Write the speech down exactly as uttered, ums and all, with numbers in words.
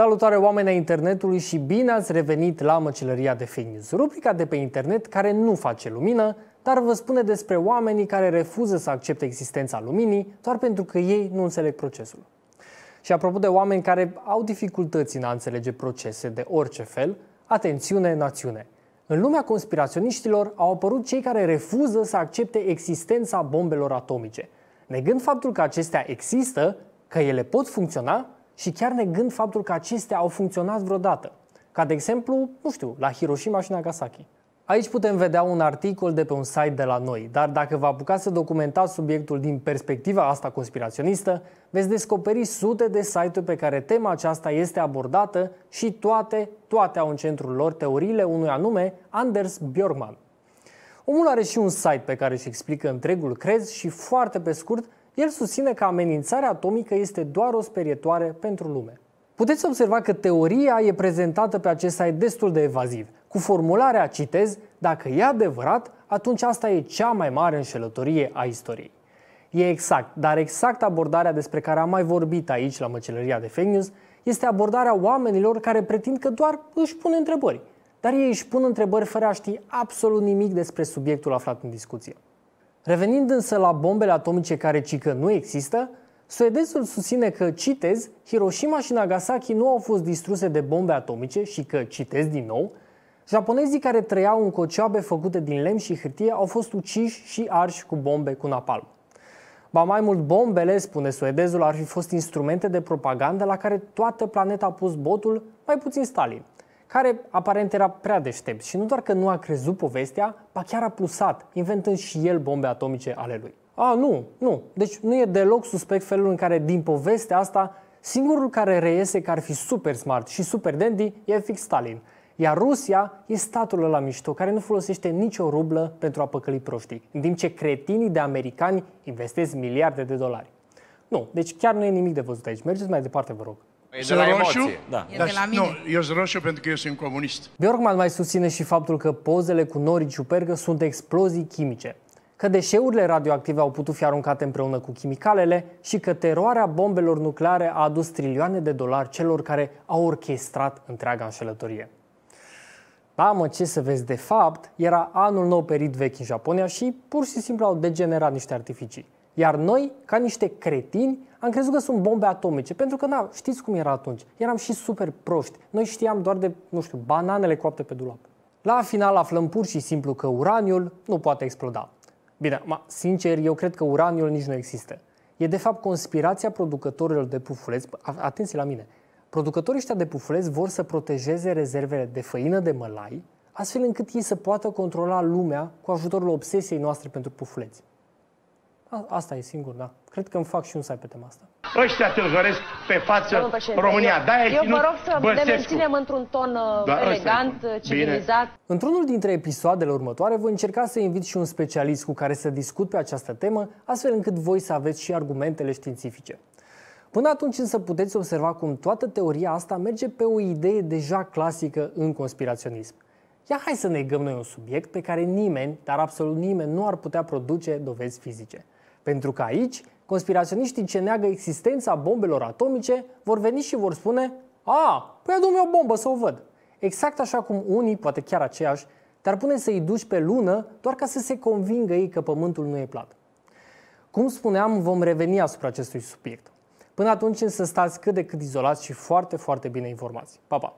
Salutare oameni ai internetului și bine ați revenit la Măcelăria de Fake News, rubrica de pe internet care nu face lumină, dar vă spune despre oamenii care refuză să accepte existența luminii doar pentru că ei nu înțeleg procesul. Și apropo de oameni care au dificultăți în a înțelege procese de orice fel, atențiune, națiune! În lumea conspiraționiștilor au apărut cei care refuză să accepte existența bombelor atomice, negând faptul că acestea există, că ele pot funcționa și chiar negând faptul că acestea au funcționat vreodată, ca de exemplu, nu știu, la Hiroshima și Nagasaki. Aici putem vedea un articol de pe un site de la noi, dar dacă vă apucați să documentați subiectul din perspectiva asta conspiraționistă, veți descoperi sute de site-uri pe care tema aceasta este abordată și toate, toate au în centrul lor teoriile unui anume Anders Björkmann. Omul are și un site pe care își explică întregul crez și foarte pe scurt, el susține că amenințarea atomică este doar o sperietoare pentru lume. Puteți observa că teoria e prezentată pe acest site destul de evaziv, cu formularea, citez, dacă e adevărat, atunci asta e cea mai mare înșelătorie a istoriei. E exact, dar exact abordarea despre care am mai vorbit aici la Măcelăria de Fake News este abordarea oamenilor care pretind că doar își pun întrebări, dar ei își pun întrebări fără a ști absolut nimic despre subiectul aflat în discuție. Revenind însă la bombele atomice care cică nu există, suedezul susține că, citez, Hiroshima și Nagasaki nu au fost distruse de bombe atomice și că, citez din nou, japonezii care trăiau în cocioabe făcute din lemn și hârtie au fost uciși și arși cu bombe cu napalm. Ba mai mult, bombele, spune suedezul, ar fi fost instrumente de propagandă la care toată planeta a pus botul, mai puțin Stalin, care aparent era prea deștept și nu doar că nu a crezut povestea, ba chiar a plusat, inventând și el bombe atomice ale lui. A, nu, nu, deci nu e deloc suspect felul în care din povestea asta singurul care reiese că ar fi super smart și super dandy e fix Stalin, iar Rusia e statul ăla mișto care nu folosește nicio rublă pentru a păcăli proștii, în timp ce cretinii de americani investesc miliarde de dolari. Nu, deci chiar nu e nimic de văzut aici, mergeți mai departe vă rog. E de la roșu? Da. E de la mine. Nu, eu sunt roșu pentru că eu sunt comunist. Björkmann mai susține și faptul că pozele cu norii ciupercă sunt explozii chimice, că deșeurile radioactive au putut fi aruncate împreună cu chimicalele și că teroarea bombelor nucleare a adus trilioane de dolari celor care au orchestrat întreaga înșelătorie. Da, mă, ce să vezi, de fapt, era anul nou perit vechi în Japonia și pur și simplu au degenerat niște artificii. Iar noi, ca niște cretini, am crezut că sunt bombe atomice, pentru că, na, știți cum era atunci, eram și super proști. Noi știam doar de, nu știu, bananele coapte pe dulap. La final aflăm pur și simplu că uraniul nu poate exploda. Bine, ma, sincer, eu cred că uraniul nici nu există. E de fapt conspirația producătorilor de pufuleți, atenție la mine, producătorii ăștia de pufuleți vor să protejeze rezervele de făină de mălai, astfel încât ei să poată controla lumea cu ajutorul obsesiei noastre pentru pufuleți. A, asta e singur, da. Cred că îmi fac și un site pe tema asta. Ăștia tâlhăresc pe față România. Da, eu vă rog să ne menținem într-un ton da, elegant, civilizat. Într-unul dintre episoadele următoare voi încerca să invit și un specialist cu care să discut pe această temă, astfel încât voi să aveți și argumentele științifice. Până atunci însă puteți observa cum toată teoria asta merge pe o idee deja clasică în conspiraționism. Ia hai să negăm noi un subiect pe care nimeni, dar absolut nimeni, nu ar putea produce dovezi fizice. Pentru că aici, conspiraționiștii ce neagă existența bombelor atomice vor veni și vor spune a, păi adu-mi o bombă să o văd. Exact așa cum unii, poate chiar aceiași, te-ar pune să-i duci pe lună doar ca să se convingă ei că pământul nu e plat. Cum spuneam, vom reveni asupra acestui subiect. Până atunci însă stați cât de cât izolați și foarte, foarte bine informați. Pa, pa!